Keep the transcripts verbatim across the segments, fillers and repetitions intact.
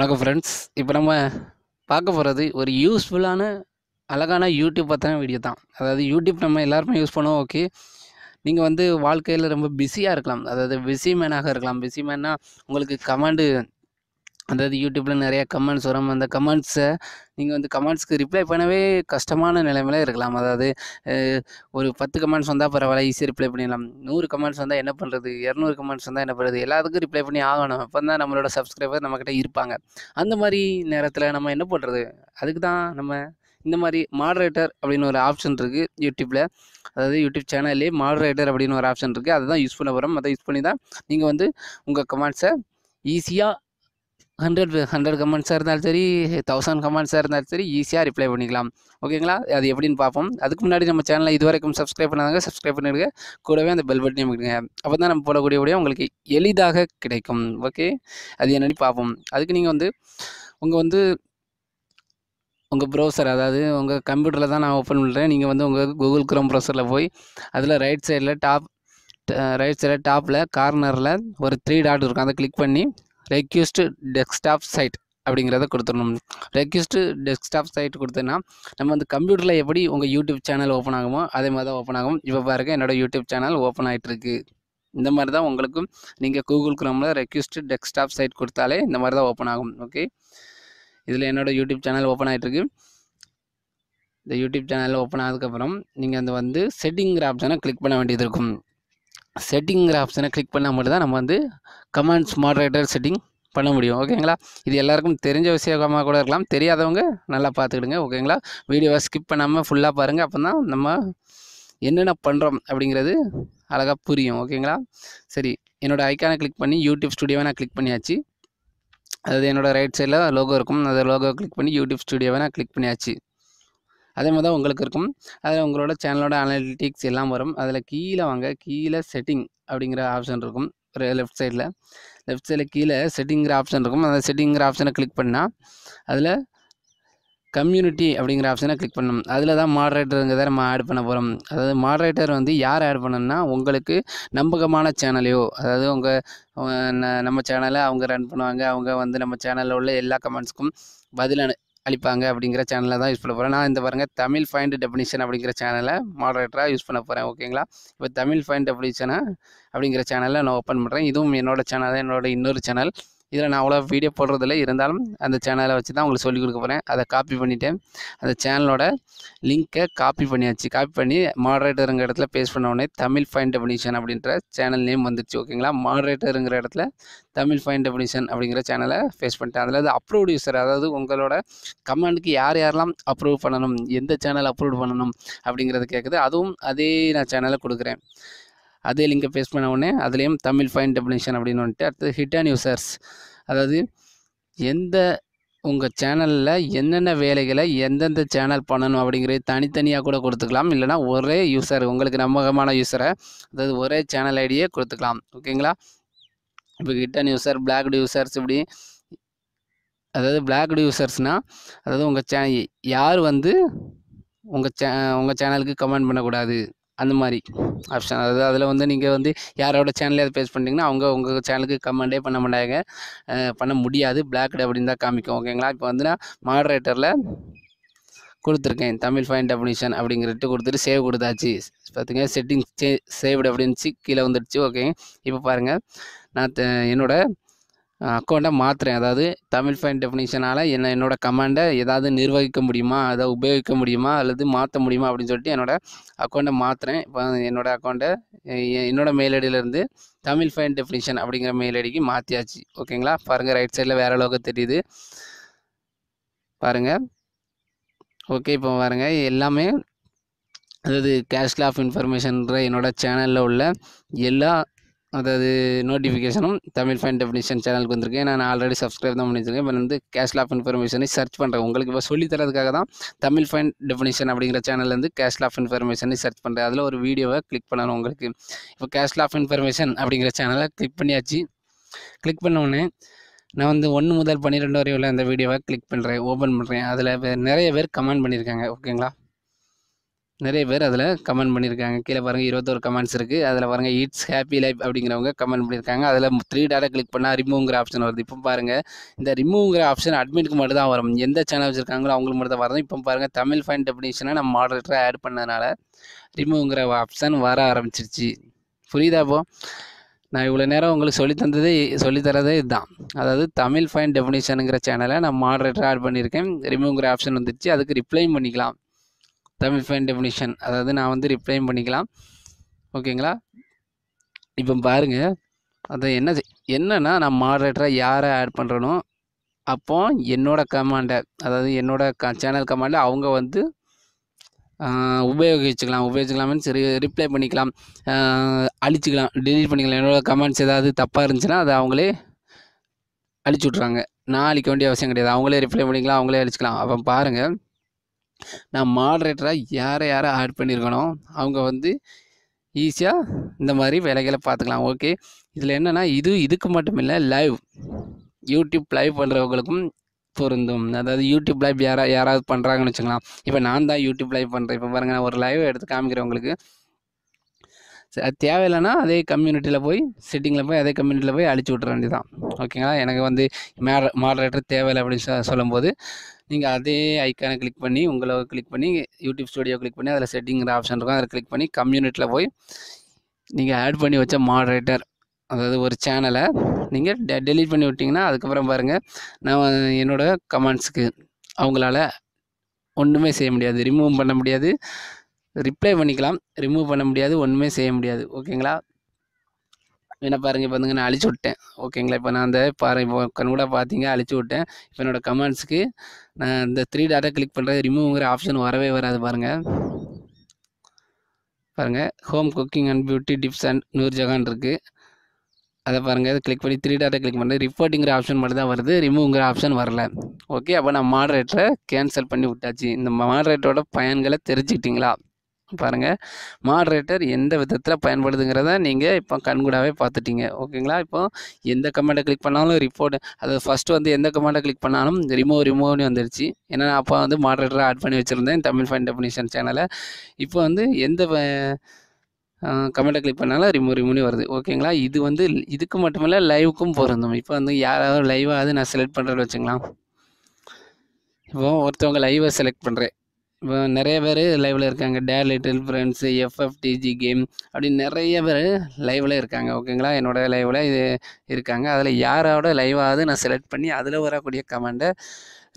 வணக்கம் ஃப்ரெண்ட்ஸ். இப்போ நம்ம பார்க்க போகிறது ஒரு யூஸ்ஃபுல்லான அழகான யூடியூப் பற்றின வீடியோ தான். அதாவது யூடியூப் நம்ம எல்லாருமே யூஸ் பண்ணுவோம். ஓகே, நீங்கள் வந்து வாழ்க்கையில் ரொம்ப பிஸியாக இருக்கலாம், அதாவது பிஸி மேனாக இருக்கலாம். பிஸி மேன்னா உங்களுக்கு கமெண்டு, அதாவது யூடியூப்பில் நிறையா கமெண்ட்ஸ் வரும். அந்த கமெண்ட்ஸை நீங்கள் வந்து கமெண்ட்ஸ்க்கு ரிப்ளை பண்ணவே கஷ்டமான நிலைமையில இருக்கலாம். அதாவது ஒரு பத்து கமெண்ட்ஸ் வந்தால் பரவாயில்ல, ஈஸியாக ரிப்ளை பண்ணிடலாம். நூறு கமெண்ட்ஸ் வந்தால் என்ன பண்ணுறது, இரநூறு கமெண்ட்ஸ் வந்தால் என்ன பண்ணுறது, எல்லாத்துக்கும் ரிப்ளை பண்ணி ஆகணும். அப்போ தான் நம்மளோட சப்ஸ்கிரைபர் நம்மக்கிட்ட இருப்பாங்க. அந்த மாதிரி நேரத்தில் நம்ம என்ன பண்ணுறது, அதுக்கு தான் நம்ம இந்த மாதிரி மாடரேட்டர் அப்படின்னு ஒரு ஆப்ஷன் இருக்குது யூடியூப்பில். அதாவது யூடியூப் சேனல்லே மாடரேட்டர் அப்படின்னு ஒரு ஆப்ஷன் இருக்குது, அதுதான் யூஸ் பண்ண போகிறோம். அதை யூஸ் பண்ணி தான் நீங்கள் வந்து உங்கள் கமெண்ட்ஸை ஈஸியாக ஹண்ட்ரட் ஹண்ட்ரட் கமெண்ட்ஸாக இருந்தாலும் சரி, தௌசண்ட் கமெண்ட்ஸாக இருந்தாலும் சரி, ஈஸியாக ரிப்ளை பண்ணிக்கலாம். ஓகேங்களா, அது எப்படின்னு பார்ப்போம். அதுக்கு முன்னாடி நம்ம சேனலை இது வரைக்கும் சப்ஸ்கிரைப் பண்ணாதாங்க, சப்ஸ்கிரைப் பண்ணிடுங்க. கூடவே அந்த பெல் பட்டனையும் கொடுங்க. அப்போ தான் நம்ம போடக்கூடிய உங்களுக்கு எளிதாக கிடைக்கும். ஓகே, அது என்னடி பார்ப்போம். அதுக்கு நீங்கள் வந்து உங்கள் வந்து உங்கள் ப்ரௌசர், அதாவது உங்கள் கம்ப்யூட்டரில் தான் நான் ஓப்பன் பண்ணுறேன். நீங்கள் வந்து உங்கள் கூகுள் க்ரோம் ப்ரௌசரில் போய் அதில் ரைட் சைடில் டாப் ரைட் சைடில் டாப்பில் கார்னரில் ஒரு த்ரீ டாட் இருக்கும். அதை கிளிக் பண்ணி ரெக்வெஸ்ட் டெஸ்க்டாப் சைட் அப்படிங்கிறத கொடுத்துடணும். ரெக்வெஸ்ட் டெஸ்க்டாப் சைட் கொடுத்தோன்னா நம்ம வந்து கம்ப்யூட்டரில் எப்படி உங்கள் யூடியூப் சேனல் ஓப்பன் ஆகுமோ அதே மாதிரி தான் ஓப்பன் ஆகும். இப்போ பாருங்கள், என்னோடய யூடியூப் சேனல் ஓப்பன் ஆகிட்டுருக்கு. இந்த மாதிரி தான் உங்களுக்கும் நீங்கள் கூகுள் க்ரோமில் ரெக்வெஸ்ட் டெஸ்க்டாப் சைட் கொடுத்தாலே இந்த மாதிரி தான் ஓப்பன் ஆகும். ஓகே, இதில் என்னோடய யூடியூப் சேனல் ஓப்பன் ஆகிட்டுருக்கு. இந்த யூடியூப் சேனல் ஓப்பன் ஆனதுக்கப்புறம் நீங்கள் அந்த வந்து செட்டிங்கிற ஆப்ஷனை கிளிக் பண்ண வேண்டியது இருக்கும். செட்டிங்கிற ஆப்ஷனை கிளிக் பண்ணால் மட்டும்தான் நம்ம வந்து கமெண்ட்ஸ் மாடரேட்டர் செட்டிங் பண்ண முடியும். ஓகேங்களா, இது எல்லாருக்கும் தெரிஞ்ச விஷயமாக கூட இருக்கலாம், தெரியாதவங்க நல்லா பார்த்துக்கிடுங்க. ஓகேங்களா, வீடியோவை ஸ்கிப் பண்ணாமல் ஃபுல்லாக பாருங்கள். அப்போ தான் நம்ம என்னென்ன பண்ணுறோம் அப்படிங்கிறது அழகாக புரியும். ஓகேங்களா, சரி, என்னோடய ஐக்கானை கிளிக் பண்ணி யூடியூப் ஸ்டுடியோவை நான் கிளிக் பண்ணியாச்சு. அதாவது என்னோடய ரைட் சைடில் லோகோ இருக்கும், அந்த லோகோவை கிளிக் பண்ணி யூடியூப் ஸ்டுடியோவை நான் கிளிக் பண்ணியாச்சு. அதே மாதிரி தான் உங்களுக்கு இருக்கும். அதில் உங்களோட சேனலோட அனலிட்டிக்ஸ் எல்லாம் வரும். அதில் கீழே வாங்க, கீழே செட்டிங் அப்படிங்கிற ஆப்ஷன் இருக்கும். ஒரு லெஃப்ட் சைடில் லெஃப்ட் சைடில் கீழே செட்டிங்கிற ஆப்ஷன் இருக்கும். அந்த செட்டிங்கிற ஆப்ஷனை கிளிக் பண்ணால் அதில் கம்யூனிட்டி அப்படிங்கிற ஆப்ஷனை கிளிக் பண்ணணும். அதில் தான் மாடரேட்டருங்கிறத நம்ம ஆட் பண்ண போகிறோம். அதாவது மாடரேட்டர் வந்து யார் ஆட் பண்ணணும்னா உங்களுக்கு நம்பகமான சேனலையோ, அதாவது உங்கள் நம்ம சேனலை அவங்க ரன் பண்ணுவாங்க, அவங்க வந்து நம்ம சேனலில் உள்ள எல்லா கமெண்ட்ஸுக்கும் பதிலான அளிப்பாங்க அப்படிங்கிற சேனலை தான் யூஸ் பண்ண போகிறேன். நான் இந்த பாருங்கள் தமிழ் ஃபைண்ட் டெஃபினிஷன் அப்படிங்கிற சேனலை மாடரேட்டராக யூஸ் பண்ண போகிறேன். ஓகேங்களா, இப்போ தமிழ் ஃபைண்ட் டெஃபினிஷனை அப்படிங்கிற சேனலை நான் ஓப்பன் பண்ணுறேன். இதுவும் என்னோடய சேனல், என்னோடய இன்னொரு சேனல். இதில் நான் அவ்வளோ வீடியோ போடுறதில்ல, இருந்தாலும் அந்த சேனலை வச்சு தான் உங்களுக்கு சொல்லிக் கொடுக்க போகிறேன். அதை காப்பி பண்ணிவிட்டேன். அந்த சேனலோட லிங்க்கை காப்பி பண்ணியாச்சு. காப்பி பண்ணி மாடரேட்டருங்கிற இடத்துல பேஸ்ட் பண்ண உடனே தமிழ் ஃபைண்ட் டெஃபினிஷன் அப்படின்ற சேனல் நேம் வந்துடுச்சு. ஓகேங்களா, மாடரேட்டருங்கிற இடத்துல தமிழ் ஃபைண்ட் டெஃபினிஷன் அப்படிங்கிற சேனலை பேஸ்ட் பண்ணிட்டேன். அதில் அது அப்ரூவ்டு யூஸர், அதாவது உங்களோட கமெண்ட்டுக்கு யார் யாரெல்லாம் அப்ரூவ் பண்ணணும், எந்த சேனல் அப்ரூவ் பண்ணணும் அப்படிங்கிறது கேட்குது. அதுவும் அதே நான் சேனலை கொடுக்குறேன். அதே லிங்கை பேஸ்ட் பண்ண உடனே அதுலேயும் தமிழ் ஃபைண்ட் டெஃபினிஷன் அப்படின்னு வந்துட்டு அடுத்து ஹிட்டன் யூசர்ஸ், அதாவது எந்த உங்கள் சேனலில் என்னென்ன வேலைகளை எந்தெந்த சேனல் பண்ணணும் அப்படிங்கிறது தனித்தனியாக கூட கொடுத்துக்கலாம். இல்லைனா ஒரே யூசர், உங்களுக்கு நம்பகமான யூஸரை, அதாவது ஒரே சேனல் ஐடியே கொடுத்துக்கலாம். ஓகேங்களா, இப்போ ஹிட்டன் யூசர், பிளாக்டு யூசர்ஸ், இப்படி அதாவது பிளாக்டு யூசர்ஸ்னால் அதாவது உங்கள் சே யார் வந்து உங்கள் சே உங்கள் சேனலுக்கு கமெண்ட் பண்ணக்கூடாது, அந்த மாதிரி ஆப்ஷன். அதாவது அதில் வந்து நீங்கள் வந்து யாரோட சேனலே அதை பேஸ் பண்ணிட்டீங்கன்னா அவங்க உங்கள் சேனலுக்கு கமெண்டே பண்ண மாட்டாங்க, பண்ண முடியாது. பிளாக்டு அப்படின்னு தான் காமிக்கும். ஓகேங்களா, இப்போ வந்து நான் மாடரேட்டரில் கொடுத்துருக்கேன் தமிழ் ஃபைண்ட் டெஃபினிஷன் அப்படிங்கிறட்டு கொடுத்துட்டு சேவ் கொடுத்தாச்சு. பார்த்திங்க, செட்டிங் சே சேவ்டு அப்படின்னுச்சு கீழே வந்துடுச்சு. ஓகே, இப்போ பாருங்கள், நான் என்னோடய அக்கௌண்ட்டை மாற்றுறேன். அதாவது தமிழ் ஃபைண்ட் டெஃபினிஷனால் என்ன என்னோடய கமெண்டை ஏதாவது நிர்வகிக்க முடியுமா, அதை உபயோகிக்க முடியுமா, அல்லது மாற்ற முடியுமா அப்படின்னு சொல்லிட்டு என்னோடய அக்கௌண்ட்டை மாற்றுறேன். இப்போ என்னோடய அக்கௌண்ட்டை என்னோடய மெயில் ஐடியிலேருந்து தமிழ் ஃபைண்ட் டெஃபினிஷன் அப்படிங்கிற மெயில் ஐடிக்கு மாற்றியாச்சு. ஓகேங்களா, பாருங்கள், ரைட் சைடில் வேறு லோகோ தெரியுது பாருங்கள். ஓகே, இப்போ பாருங்கள், எல்லாமே அதாவது கேஷ்ல ஆஃப் இன்ஃபர்மேஷன்ற என்னோடய சேனலில் உள்ள எல்லா அதாவது நோட்டிஃபிகேஷனும் தமிழ் ஃபைண்ட் டெஃபினிஷன் சேனலுக்கு வந்திருக்கேன். நான் ஆல்ரெடி சப்ஸ்கிரைப் தான் பண்ணியிருக்கேன். இப்போ வந்து கேஷ்ல ஆஃப் இன்ஃபர்மேஷனை சர்ச் பண்ணுறேன். உங்களுக்கு இப்போ சொல்லித்தரதுக்காக தான் தமிழ் ஃபைண்ட் டெஃபினிஷன் அப்படிங்கிற சேனல்லேருந்து கேஷ்ல ஆஃப் இன்ஃபர்மேஷனை சர்ச் பண்ணுறேன். அதில் ஒரு வீடியோவை கிளிக் பண்ணணும் உங்களுக்கு. இப்போ கேஷ்ல ஆஃப் இன்ஃபர்மேஷன் அப்படிங்கிற சேனலை கிளிக் பண்ணியாச்சு. கிளிக் பண்ணோடனே நான் வந்து ஒன்று முதல் பன்னிரெண்டு வரை உள்ள அந்த வீடியோவை கிளிக் பண்ணுறேன், ஓப்பன் பண்ணுறேன். அதில் நிறைய பேர் கமெண்ட் பண்ணியிருக்காங்க. ஓகேங்களா, நிறைய பேர் அதில் கமெண்ட் பண்ணியிருக்காங்க. கீழே பாருங்கள் இருபத்தோரு கமெண்ட்ஸ் இருக்குது. அதில் பாருங்கள் இட்ஸ் ஹாப்பி லைஃப் அப்படிங்கிறவங்க கமெண்ட் பண்ணியிருக்காங்க. அதில் த்ரீ டாட்டை கிளிக் பண்ணால் ரிமூவ்ங்கிற ஆப்ஷன் வருது. இப்போ பாருங்கள் இந்த ரிமூவ்ங்கிற ஆப்ஷன் அட்மிட்க்கு மட்டும் தான் வரும். எந்த சேனல் வச்சுருக்காங்களோ அவங்களுக்கு மட்டும் தான் வரும். இப்போ பாருங்கள் தமிழ் ஃபைண்ட் டெஃபினிஷனை நம்ம மாடரேட்டராக ஆட் பண்ணதுனால ரிமூவ்ங்கிற ஆப்ஷன் வர ஆரம்பிச்சிருச்சு. புரியுதா? அப்போ நான் இவ்வளோ நேரம் உங்களுக்கு சொல்லி தந்தது சொல்லித்தரதே இதுதான். அதாவது தமிழ் ஃபைண்ட் டெஃபினிஷனுங்கிற சேனலை நான் மாடரேட்டராக ஆட் பண்ணியிருக்கேன். ரிமூவ்ங்கிற ஆப்ஷன் வந்துருச்சு. அதுக்கு ரிப்ளைம் பண்ணிக்கலாம். தமிழ் ஃபைண்ட் டெஃபினிஷன் அதாவது நான் வந்து ரிப்ளைம் பண்ணிக்கலாம். ஓகேங்களா? இப்போ பாருங்கள் அது என்ன என்னென்னா நான் மாடரேட்டராக யாரை ஆட் பண்ணுறனோ அப்போ என்னோடய கமாண்டை அதாவது என்னோடய க சேனல் கமாண்டை அவங்க வந்து உபயோகிச்சுக்கலாம். உபயோகிச்சுக்கலாம் மீன்ஸ் ரி ரிப்ளை பண்ணிக்கலாம், அழிச்சிக்கலாம், டெலீட் பண்ணிக்கலாம். என்னோடய கமெண்ட்ஸ் ஏதாவது தப்பாக இருந்துச்சுன்னா அதை அவங்களே அழிச்சு விட்றாங்க. நான் அழிக்க வேண்டிய அவசியம் கிடையாது. அவங்களே ரிப்ளை பண்ணிக்கலாம், அவங்களே அழிச்சிக்கலாம். அப்போ பாருங்கள் நான் மாடரேட்டராக யாரை யாரை ஆட் பண்ணியிருக்கனோ அவங்க வந்து ஈஸியாக இந்த மாதிரி வேலைகளை பார்த்துக்கலாம். ஓகே, இதில் என்னென்னா இது இதுக்கு மட்டும் இல்லை, லைவ் யூடியூப் லைவ் பண்ணுறவங்களுக்கும் பொருந்தும். அதாவது யூடியூப் லைவ் யாரா யாராவது பண்ணுறாங்கன்னு வச்சுக்கலாம். இப்போ நான் தான் யூடியூப் லைவ் பண்ணுறேன். இப்போ பாருங்கள் நான் ஒரு லைவ் எடுத்து காமிக்கிறேன் உங்களுக்கு. அது தேவையில்லைன்னா அதே கம்யூனிட்டியில் போய் செட்டிங்கில் போய் அதே கம்யூனிட்டியில் போய் அழிச்சு விட்ற வேண்டியதான். ஓகேங்களா? எனக்கு வந்து மேட மாடரேட்டர் தேவையில்லை அப்படின்னு சொ சொல்லும்போது நீங்கள் அதே ஐக்கானை கிளிக் பண்ணி உங்களை கிளிக் பண்ணி யூடியூப் ஸ்டுடியோ கிளிக் பண்ணி அதில் செட்டிங்கிற ஆப்ஷன் இருக்கும். அதில் கிளிக் பண்ணி கம்யூனிட்டியில் போய் நீங்கள் ஆட் பண்ணி வச்ச மாடரேட்டர் அதாவது ஒரு சேனலை நீங்கள் டெ டெலீட் பண்ணி விட்டிங்கன்னா அதுக்கப்புறம் பாருங்கள் நான் என்னோடய கமெண்ட்ஸுக்கு அவங்களால ஒன்றுமே செய்ய முடியாது. ரிமூவ் பண்ண முடியாது, ரிப்ளை பண்ணிக்கலாம், ரிமூவ் பண்ண முடியாது, ஒன்றுமே செய்ய முடியாது. ஓகேங்களா? என்ன பாருங்கள், இப்போ வந்துங்க நான் அழிச்சு விட்டேன். ஓகேங்களா? இப்போ நான் அந்த பாரு இப்போ கண்கூட பார்த்தீங்க அழிச்சு விட்டேன். இப்போ என்னோடய கமெண்ட்ஸுக்கு நான் இந்த த்ரீ டாட்டை கிளிக் பண்ணுறது ரிமூவ்ங்கிற ஆப்ஷன் வரவே வராது. பாருங்கள் பாருங்கள் home cooking and beauty tips and நூறு ஜகான் இருக்குது. அதை பாருங்கள் அதை கிளிக் பண்ணி த்ரீ டாட்டை கிளிக் பண்ணுறது ரிப்போர்ட்டிங்கிற ஆப்ஷன் மட்டும் தான் வருது, ரிமூவ்ங்கிற ஆப்ஷன் வரல. ஓகே, அப்போ நான் மாடரேட்டரை கேன்சல் பண்ணி விட்டாச்சு. இந்த மாடரேட்டரோட பயன்களை தெரிஞ்சுக்கிட்டிங்களா? பாருங்கள் மாடரேட்டர் எந்த விதத்தில் பயன்படுதுங்கிறத நீங்கள் இப்போ கண்கூடாவே பார்த்துட்டிங்க. ஓகேங்களா? இப்போ எந்த கமெண்ட்டை கிளிக் பண்ணாலும் ரிப்போர்ட் அதாவது ஃபஸ்ட்டு வந்து எந்த கமெண்ட்டை கிளிக் பண்ணாலும் ரிமூவ் ரிமூவ்னு வந்துருச்சு. ஏன்னா நான் அப்போ வந்து மாடரேட்டரை ஆட் பண்ணி வச்சுருந்தேன் தமிழ் ஃபைண்ட் டெஃபினிஷன் சேனலை. இப்போ வந்து எந்த கமெண்ட்டை கிளிக் பண்ணாலும் ரிமூவ் ரிமூவ்னு வருது. ஓகேங்களா? இது வந்து இதுக்கு மட்டுமில்ல லைவுக்கும் பொருந்தும். இப்போ வந்து யாராவது லைவாவது நான் செலக்ட் பண்ணுறேன்னு வச்சுக்கலாம். இப்போ ஒருத்தவங்க லைவை செலக்ட் பண்ணுறேன். இப்போ நிறைய பேர் லைவில் இருக்காங்க. Dear little friends, FFTG game அப்படின்னு நிறைய பேர் லைவில் இருக்காங்க. ஓகேங்களா? என்னோடய லைவில் இது இருக்காங்க. அதில் யாரோட லைவாவது நான் செலக்ட் பண்ணி அதில் வரக்கூடிய கமெண்டை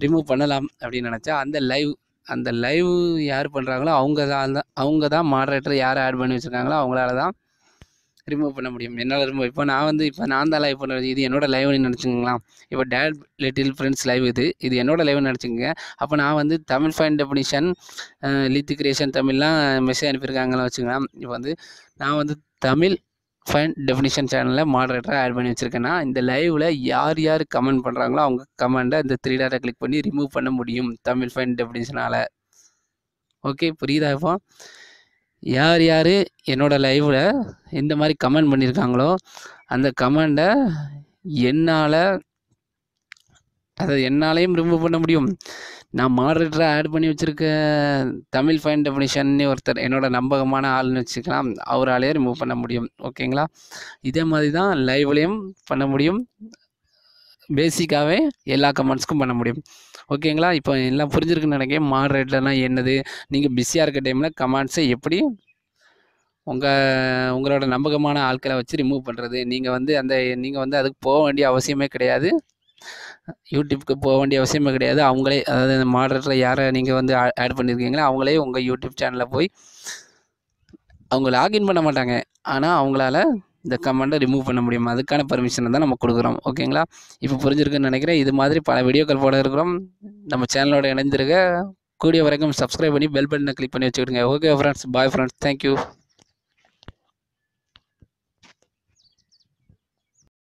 ரிமூவ் பண்ணலாம் அப்படின்னு நினச்சா அந்த லைவ் அந்த லைவ் யார் பண்ணுறாங்களோ அவங்க தான் தான் அவங்க தான் மாடரேட்டர் யார் ஆட் பண்ணி வச்சுருக்காங்களோ அவங்களால தான் ரிமூவ் பண்ண முடியும். என்னால் ரிமூவ் இப்போ நான் வந்து இப்போ நான் தான் லைவ் பண்ணுறது. இது என்னோடய லைவ்னு நினச்சிங்களா? இப்போ டேட் லிட்டில் ஃப்ரெண்ட்ஸ் லைவ் இது இது என்னோடய லைவ்னு நினச்சிக்கங்க. அப்போ நான் வந்து தமிழ் ஃபைண்ட் டெஃபினிஷன் லித்தி கிரியேஷன் தமிழ்லாம் மெசேஜ் அனுப்பியிருக்காங்கன்னு வச்சுக்கலாம். இப்போ வந்து நான் வந்து தமிழ் ஃபைண்ட் டெஃபினிஷன் சேனலில் மாடரேட்டராக ஆட் பண்ணி வச்சுருக்கேன்னா இந்த லைவில் யார் யார் கமெண்ட் பண்ணுறாங்களோ அவங்க கமெண்ட்டை இந்த த்ரீ டாட்டை கிளிக் பண்ணி ரிமூவ் பண்ண முடியும் தமிழ் ஃபைண்ட் டெஃபினிஷனால். ஓகே, புரியுதா? இப்போ யார் யார் என்னோடய லைவில் எந்த மாதிரி கமெண்ட் பண்ணியிருக்காங்களோ அந்த கமெண்டை என்னால் அதை என்னாலையும் ரிமூவ் பண்ண முடியும். நான் மாடரேட்டராக ஆட் பண்ணி வச்சுருக்க தமிழ் ஃபைண்ட் டெஃபினிஷன்னு ஒருத்தர் என்னோட நம்பகமான ஆள்னு வச்சுக்கலாம். அவராலே ரிமூவ் பண்ண முடியும். ஓகேங்களா? இதே மாதிரி தான் லைவ்லேயும் பண்ண முடியும். பேசிக்காகவே எல்லா கமெண்ட்ஸ்க்கும் பண்ண முடியும். ஓகேங்களா? இப்போ எல்லாம் புரிஞ்சிருக்குன்னு நினைக்கிறேன். மாடரேட்டர்னால் என்னது, நீங்கள் பிஸியாக இருக்க டைமில் கமெண்ட்ஸை எப்படி உங்கள் உங்களோட நம்பகமான ஆட்களை வச்சு ரிமூவ் பண்ணுறது. நீங்கள் வந்து அந்த நீங்கள் வந்து அதுக்கு போக வேண்டிய அவசியமே கிடையாது. யூடியூப்க்கு போக வேண்டிய அவசியமே கிடையாது. அவங்களே அதாவது இந்த மாடரேட்டரை யாரை நீங்கள் வந்து ஆட் பண்ணியிருக்கீங்களோ அவங்களே உங்கள் யூடியூப் சேனலில் போய் அவங்க லாகின் பண்ண மாட்டாங்க. ஆனால் அவங்களால இந்த கமெண்ட்டை ரிமூவ் பண்ண முடியும். அதுக்கான பர்மிஷனை தான் நம்ம கொடுக்குறோம். ஓகேங்களா? இப்போ புரிஞ்சிருக்குன்னு நினைக்கிறேன். இது மாதிரி பல வீடியோக்கள் போட இருக்கிறோம். நம்ம சேனலோட இணைந்திருக்க கூடிய வரைக்கும் சப்ஸ்கிரைப் பண்ணி பெல் பட்டனை கிளிக் பண்ணி வச்சுக்கிடுங்க. Okay friends, bye friends, thank you.